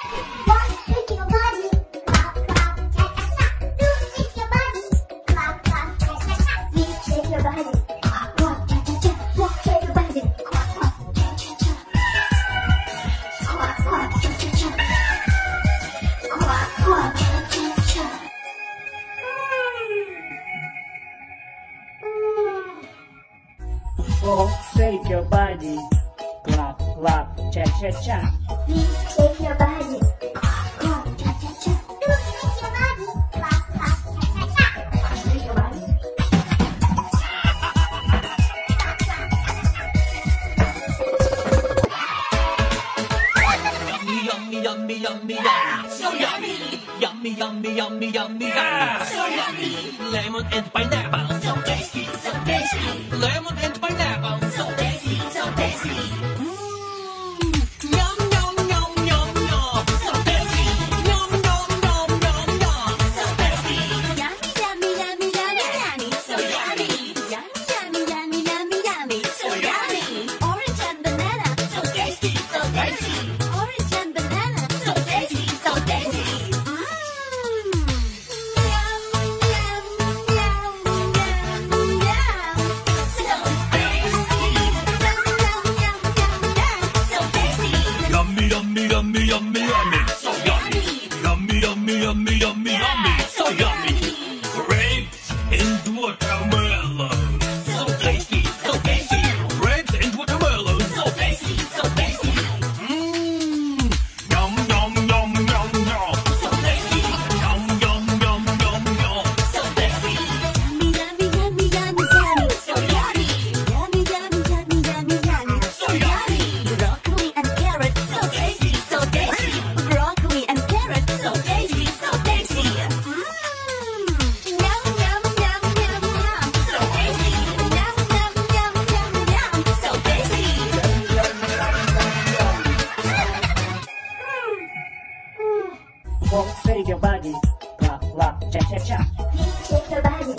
Oh, shake your body, clap, clap, cha cha cha. Please shake your body, clap, clap, cha cha cha. Do shake your body, clap, clap, cha cha cha. Shake your body. Yummy, yummy, yummy, yummy, so yummy. Yummy, yummy, yummy, yummy, so yummy. Lemon and pineapple, so tasty, so tasty. Lemon and pineapple. Oh, shake your body, clap, clap, cha cha cha. Shake your body,